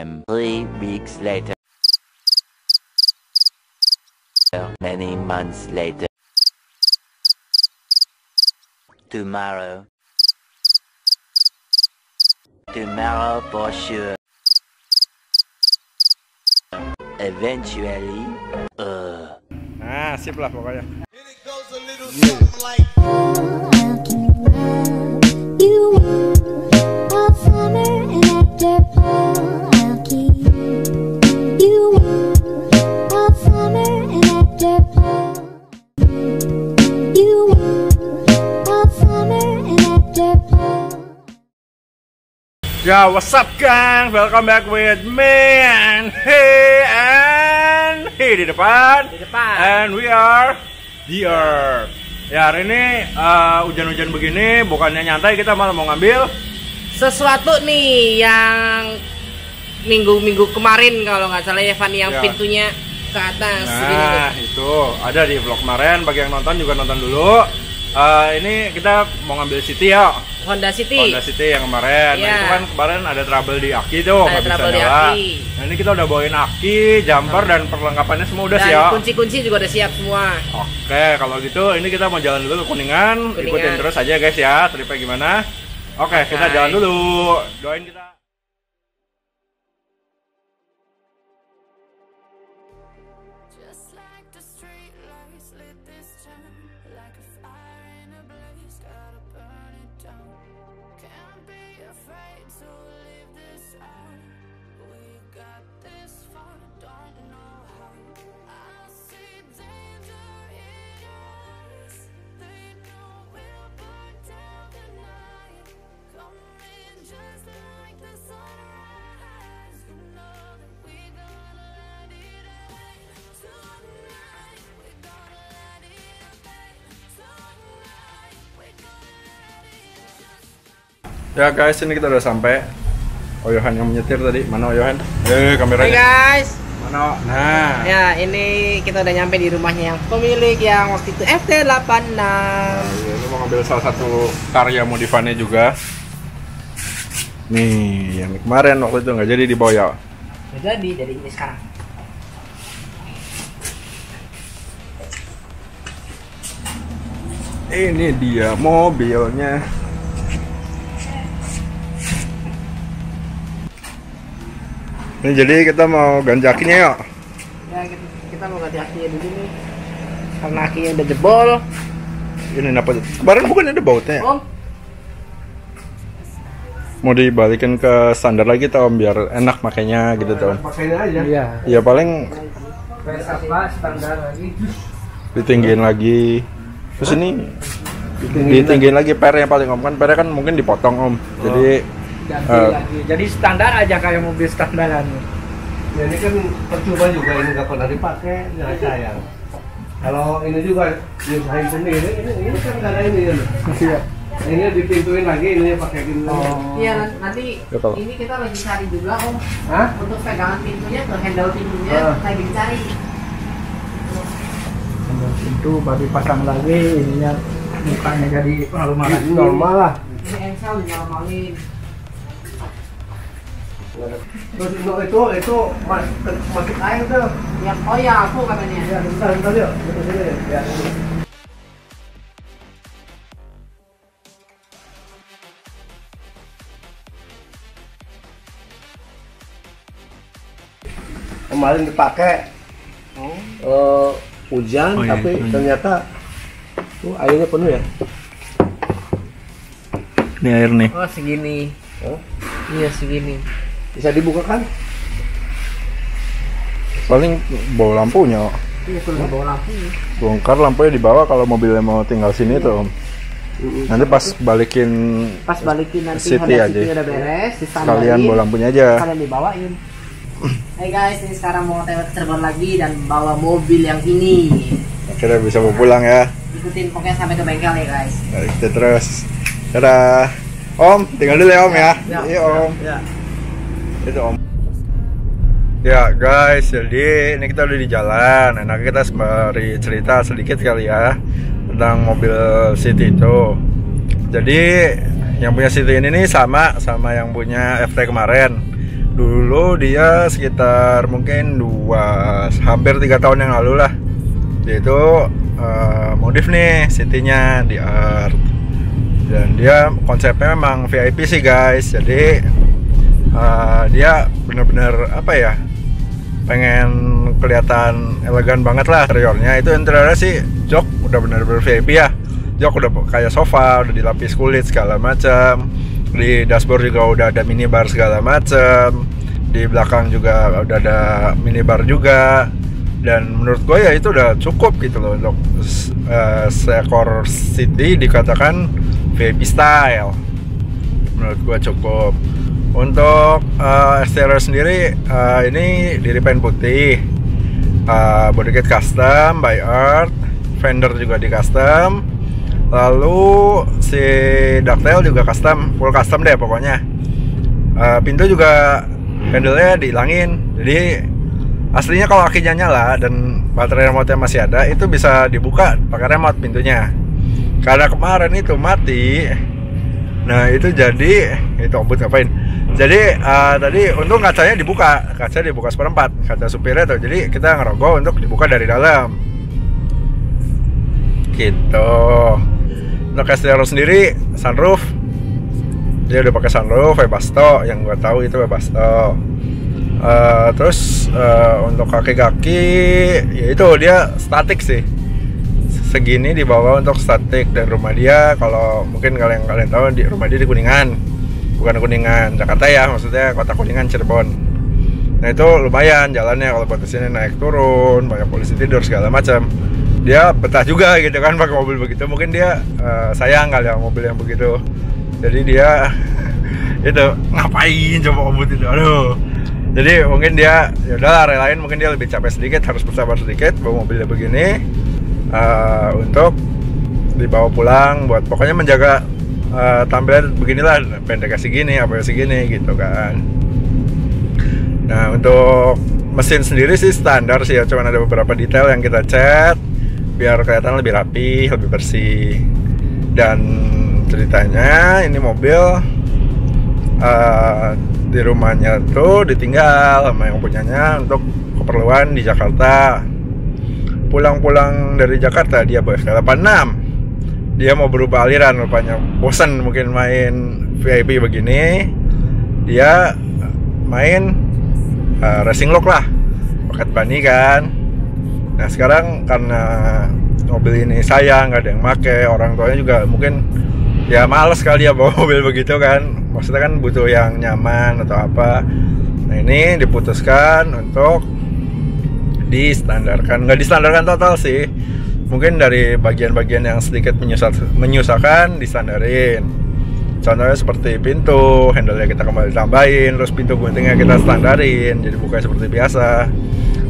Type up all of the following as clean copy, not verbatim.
And 3 weeks later, many months later, tomorrow for sure, eventually, Nah, sip lah pokoknya. Yo, what's up, gang? Welcome back with me and he di depan, and we are the Earth. Ya, hari ini hujan-hujan begini, bukannya nyantai, kita malah mau ngambil sesuatu nih yang minggu-minggu kemarin kalau nggak salah ya, Fanny, yang pintunya ke atas. Nah, itu ada di vlog kemarin. Bagi yang nonton juga nonton dulu. Ini kita mau ngambil City ya. Honda City yang kemarin. Yeah. Nah, itu kan kemarin ada trouble di aki tuh, nggak bisa nyala. Nah, ini kita udah bawain aki, jumper dan perlengkapannya semua udah siap. Kunci-kunci juga udah siap semua. Oke, kalau gitu ini kita mau jalan dulu ke Kuningan. Ikutin terus aja guys ya, tripnya gimana. Oke, kita jalan dulu. Doain kita. Ya guys, ini kita udah sampai. Oyohan yang menyetir tadi, mana Oyohan? Kameranya. Hey guys. Mana? Nah. Ya, ini kita udah nyampe di rumahnya yang pemilik yang waktu itu FT86. Nah, ini mau ngambil salah satu karya modifannya juga. Nih, yang kemarin waktu itu nggak jadi dibawa ya. Nggak jadi ini sekarang. Ini dia mobilnya. Ini jadi kita mau ganti akinya yuk. Ya, kita mau ganti akinya dulu nih. Karena akinya udah jebol. Ini kenapa? Kemarin bukan ada bautnya ya? Om. Mau dibalikin ke standar lagi tau, Om, biar enak makanya gitu tau. Pakainya aja. Iya. Ya paling standar lagi. Ditinggiin lagi. Terus ini ditinggiin lagi pernya paling, Om, kan pernya kan mungkin dipotong, Om. Jadi jadi standar aja kayak mobil standaran. Ya, ini kan percuma juga, ini nggak pernah dipakai, nggak sayang. Kalau ini juga diusahain sendiri, ini kan nggak ada ini. Ini dipintuin lagi, ini pakai gini. Iya, nanti ini kita lagi cari juga, Om. Hah? Untuk pegangan pintunya, ke handle pintunya lagi dicari. Handle pintu baru pasang lagi, ininya mukanya jadi normal lah. Ini engsel dinormalin. Terus itu masuk air tuh. Ya, oh ya, aku katanya. Ya, bentar yuk. Ya. Kemarin dipakai hujan, tapi ternyata tuh airnya penuh ya. Ini air nih. Oh, segini. Oh. Iya, segini. Bisa dibuka kan? Paling bawa lampunya. Iya, sudah bawa lampunya. Bongkar lampunya di bawah kalau mobilnya mau tinggal sini tuh, Om. Nanti pas balikin nanti City aja. Udah beres, sekalian bawa lampunya aja. Kalian dibawain. Hey guys, ini sekarang mau Cirebon lagi dan bawa mobil yang ini. Akhirnya bisa mau pulang ya. Ikutin pokoknya sampai ke bengkel ya guys. Nah, kita terus. Dadah. Om, tinggal dulu ya Om ya. Iya Om. Ya. Ya guys, jadi ini kita udah di jalan. Enaknya kita sembari cerita sedikit kali ya tentang mobil City itu. Jadi yang punya City ini nih sama yang punya FT kemarin. Dulu dia sekitar mungkin hampir 3 tahun yang lalu lah, dia itu modif nih City-nya di Art. Dan dia konsepnya memang VIP sih guys. Jadi dia bener-bener apa ya, pengen kelihatan elegan banget lah interiornya. Itu interiornya sih jok udah bener-bener VIP ya, jok udah kayak sofa, udah dilapis kulit segala macam. Di dashboard juga udah ada minibar segala macam, di belakang juga udah ada minibar juga. Dan menurut gue ya itu udah cukup gitu loh untuk seekor City dikatakan VIP style. Menurut gue cukup. Untuk exterior sendiri ini diripaint putih, body kit custom by Earth, fender juga di custom, lalu si Ducktail juga custom, full custom deh pokoknya. Pintu juga handle-nya dihilangin, jadi aslinya kalau akinya nyala dan baterai remote-nya masih ada, itu bisa dibuka pakai remote pintunya. Karena kemarin itu mati, nah itu jadi itu ombud ngapain? Jadi tadi untung kaca dibuka seperempat, kaca supirnya tuh, jadi kita ngerogoh untuk dibuka dari dalam gitu. Untuk exterior sendiri sunroof, dia udah pakai sunroof Webasto, yang gue tahu itu Webasto. Terus untuk kaki-kaki ya itu dia statik sih, segini di bawah untuk statik. Dan rumah dia, kalau mungkin kalian tahu, di rumah dia di Kuningan, bukan Kuningan Jakarta ya, maksudnya kota Kuningan Cirebon. Nah itu lumayan jalannya kalau buat kesini, naik turun, banyak polisi tidur segala macam. Dia betah juga gitu kan pakai mobil begitu. Mungkin dia sayang kali ya mobil yang begitu. Jadi dia itu ngapain coba ombud itu, aduh. Jadi mungkin dia ya udahlah relain, mungkin dia lebih capek sedikit, harus bersabar sedikit bawa mobilnya begini untuk dibawa pulang, buat pokoknya menjaga tampilan beginilah, pendeknya segini, apa segini gitu kan. Nah untuk mesin sendiri sih standar sih ya, cuman ada beberapa detail yang kita cat biar kelihatan lebih rapi, lebih bersih. Dan ceritanya ini mobil di rumahnya tuh ditinggal sama yang punyanya untuk keperluan di Jakarta. Pulang-pulang dari Jakarta dia bawa FT86. Dia mau berubah aliran rupanya, bosan mungkin main VIP begini, dia main racing look lah, paket bunny kan. Nah sekarang karena mobil ini sayang, nggak ada yang make, orang tuanya juga mungkin ya males kali ya bawa mobil begitu kan, maksudnya kan butuh yang nyaman atau apa. Nah ini diputuskan untuk distandarkan, nggak distandarkan total sih, mungkin dari bagian-bagian yang sedikit menyusahkan distandarin. Contohnya seperti pintu, handle-nya kita kembali tambahin, terus pintu guntingnya kita standarin, jadi bukanya seperti biasa.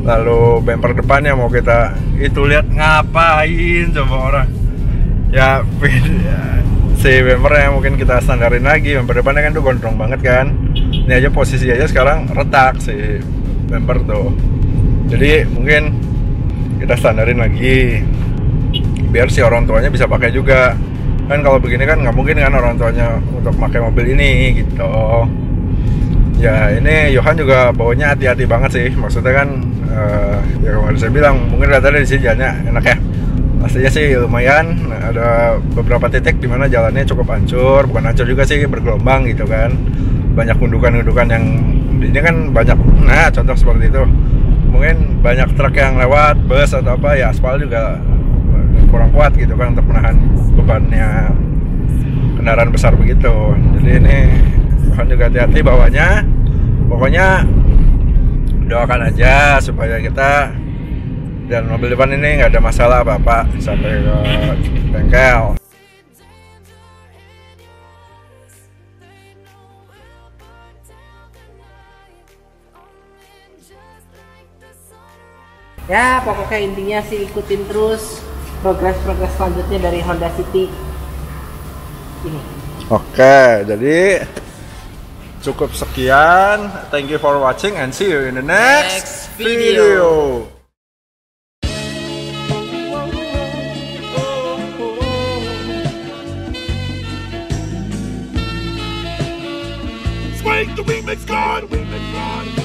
Lalu bumper depannya mau kita, itu lihat ngapain coba orang ya, si bumpernya mungkin kita standarin lagi. Bumper depannya kan tuh gondrong banget kan, ini aja posisi aja sekarang retak si bumper tuh, jadi mungkin kita standarin lagi biar si orang tuanya bisa pakai juga kan. Kalau begini kan nggak mungkin kan orang tuanya untuk pakai mobil ini gitu ya. Ini Johan juga bawanya hati-hati banget sih, maksudnya kan ya kemarin saya bilang mungkin rata-rata di sini jalannya enak ya, pastinya sih lumayan. Ada beberapa titik dimana jalannya cukup hancur, bukan hancur juga sih, bergelombang gitu kan, banyak gundukan-gundukan yang ini kan banyak. Nah contoh seperti itu, mungkin banyak truk yang lewat, bus atau apa ya, aspal juga kurang kuat gitu kan untuk menahan bebannya kendaraan besar begitu. Jadi ini Johan juga hati-hati bawahnya. Pokoknya doakan aja supaya kita dan mobil depan ini nggak ada masalah apa-apa sampai ke bengkel. Ya pokoknya intinya sih ikutin terus progres selanjutnya dari Honda City ini. Oke, jadi cukup sekian. Thank you for watching and see you in the next video. Spike the wing. wingman's gone.